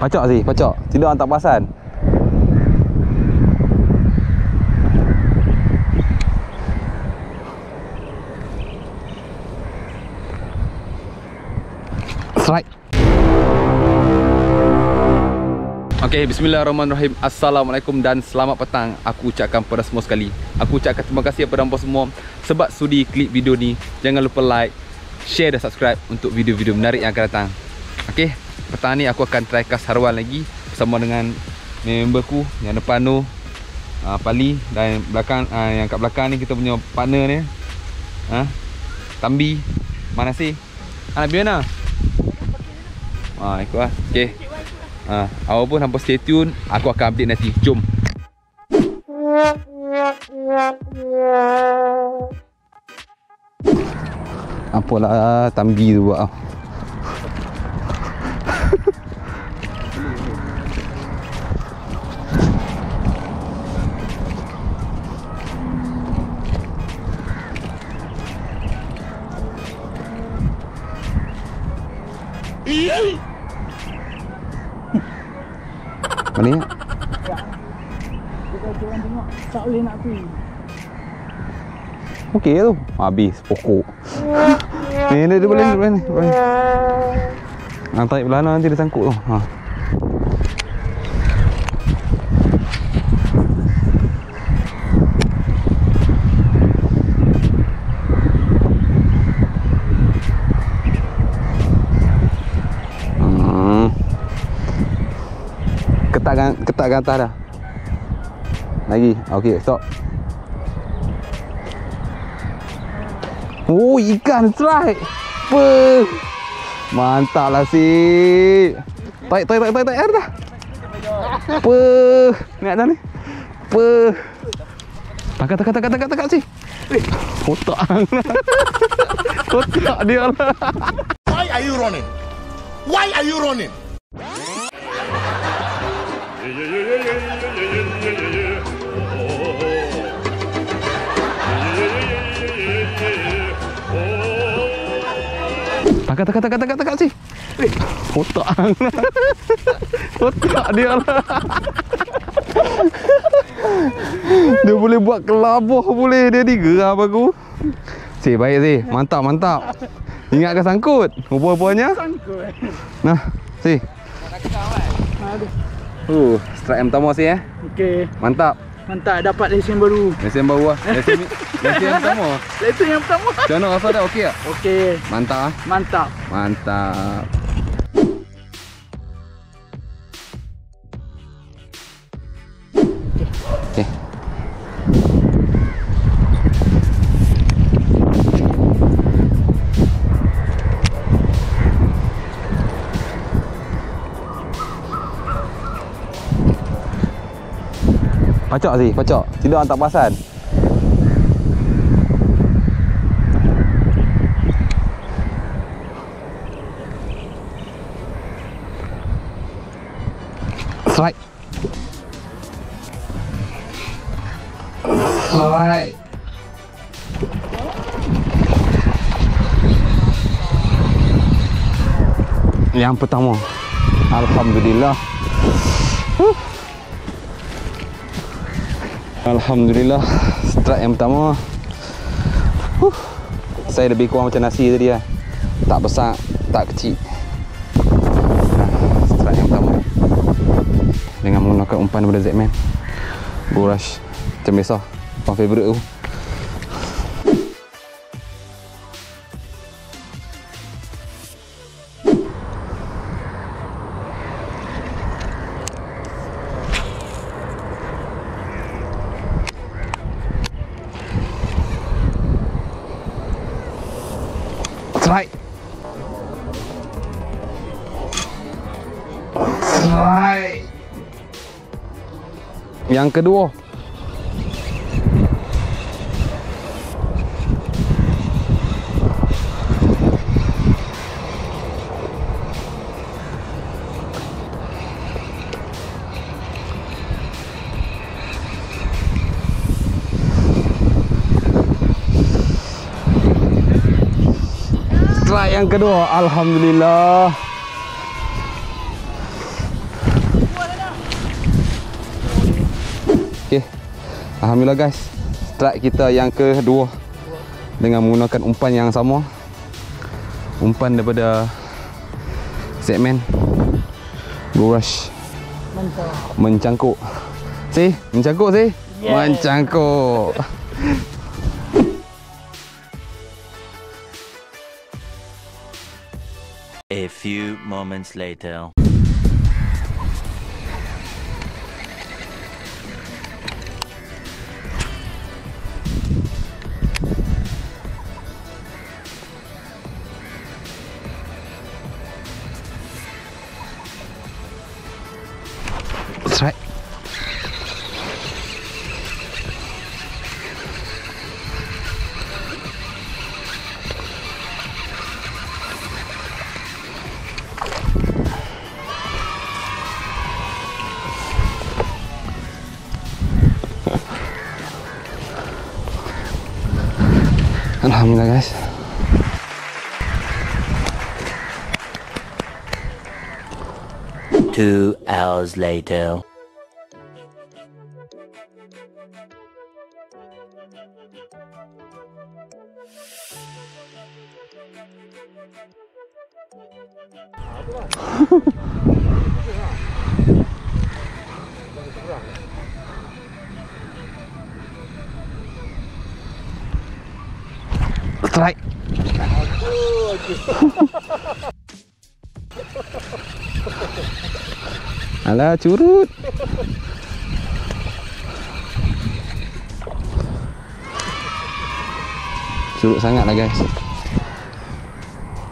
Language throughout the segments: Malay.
Pacak sih, pacak. Tidak tak perasan. Strike. Okay, bismillahirrahmanirrahim. Assalamualaikum dan selamat petang. Aku ucapkan kepada semua sekali. Aku ucapkan terima kasih kepada hampa semua sebab sudi klik video ni. Jangan lupa like, share dan subscribe untuk video-video menarik yang akan datang. Okay, petang ni aku akan try cast haruan lagi bersama dengan memberku yang depan tu, Pali, dan belakang yang kat belakang ni kita punya partner ni. Tambi, mana sih? Anak Biana. Ikut lah. Okay. Awal pun hampa stay tune. Aku akan update nanti. Jom. Apalah Tambi tu buat. Mana ya? Kita tengok tak boleh nak tu. Okey tu. Habis pokok. Ni dia boleh ni. Nak tarik belah nanti dia sangkut tu. Ha. Ketak ke atas dah. Lagi. Okey, stop. Oh, ikan strike. Puh. Mantap lah si. Tarik air dah. Puh. Ni ada ni. Puh. Tangkap si. Kotak. Kotak dia lah. Why are you running? Tangkap si. Kotak. Kotak dia lah. Dia boleh buat kelabuh boleh. Dia digeram aku. Si baik si. Mantap. Ingat ke sangkut? Rupa-rupanya sangkut. Nah, si. Strike yang pertama si. Okey. Mantap, dapat lesen baru. Lesen yang pertama. Lesen yang pertama. Macam mana rasa dah okey tak? Okey. Mantap. Okey. Pacak sih, pacak. Tidak tak perasan. Strike. Yang pertama. Alhamdulillah. Alhamdulillah, strike yang pertama. Saya lebih kurang macam nasi tadi lah. Tak besar, tak kecil. Strike yang pertama dengan menggunakan umpan daripada Z-Man Bull Rush. Macam biasa, umpan favourite tu. Strike. Yang kedua. Strike yang kedua. Alhamdulillah. Alhamdulillah guys, strike kita yang kedua dengan menggunakan umpan yang sama, umpan daripada Z-Man Blue Rush. Mencangkuk. Si, mencangkuk si. Yeah. Mencangkuk. A few moments later. Right. Alhamdulillah guys. Two hours later. Strike. Alah curut. Curut sangatlah guys.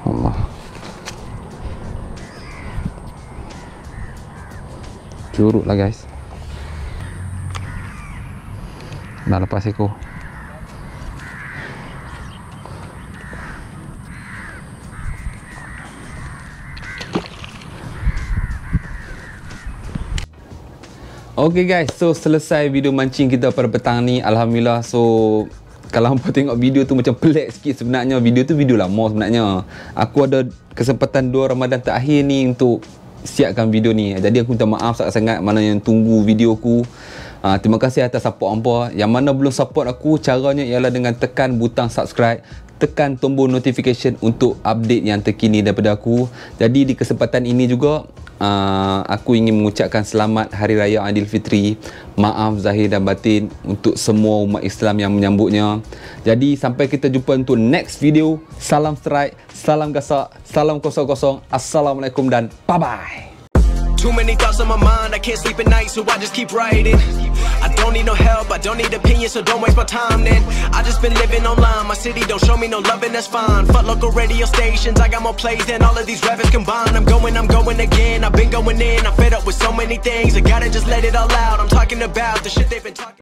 Allah. Curutlah guys. Dah lepas ekor. Ok guys, so selesai video mancing kita pada petang ni, alhamdulillah. So kalau hampa tengok video tu macam pelik sikit sebenarnya, video tu video lama sebenarnya. Aku ada kesempatan 2 Ramadan terakhir ni untuk siapkan video ni, jadi aku minta maaf sangat-sangat mana yang tunggu video aku. Terima kasih atas support hampa. Yang mana belum support aku, caranya ialah dengan tekan butang subscribe, tekan tombol notification untuk update yang terkini daripada aku. Jadi di kesempatan ini juga aku ingin mengucapkan selamat Hari Raya Aidilfitri, maaf zahir dan batin untuk semua umat Islam yang menyambutnya. Jadi sampai kita jumpa untuk next video. Salam strike, salam gasak, salam 00. Assalamualaikum dan bye-bye. Too many thoughts on my mind, I can't sleep at night, so I just keep writing. I don't need no help, I don't need opinions, so don't waste my time then. I just been living online, my city don't show me no love and that's fine. Fuck local radio stations, I got more plays than all of these rappers combined. I'm going again, I've been going in, I'm fed up with so many things. I gotta just let it all out, I'm talking about the shit they've been talking.